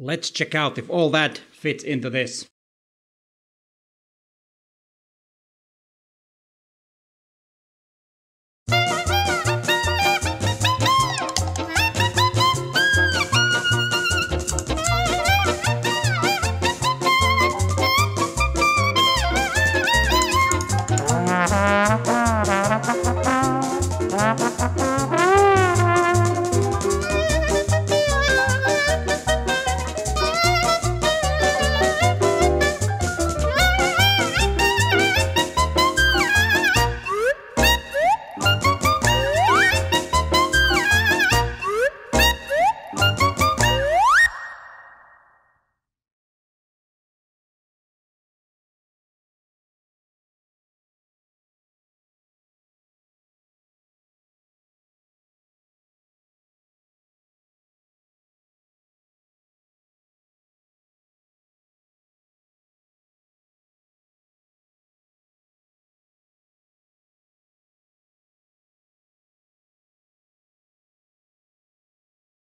Let's check out if all that fits into this.